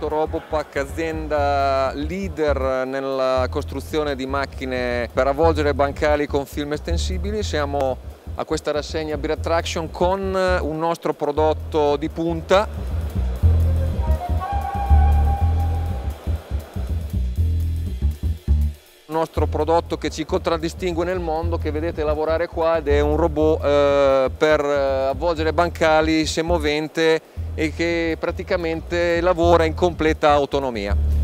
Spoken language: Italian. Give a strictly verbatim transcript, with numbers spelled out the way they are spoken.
Robopac, azienda leader nella costruzione di macchine per avvolgere bancali con film estensibili. Siamo a questa rassegna Beer Attraction con un nostro prodotto di punta. Il nostro prodotto che ci contraddistingue nel mondo, che vedete lavorare qua, ed è un robot eh, per avvolgere bancali semovente e che praticamente lavora in completa autonomia.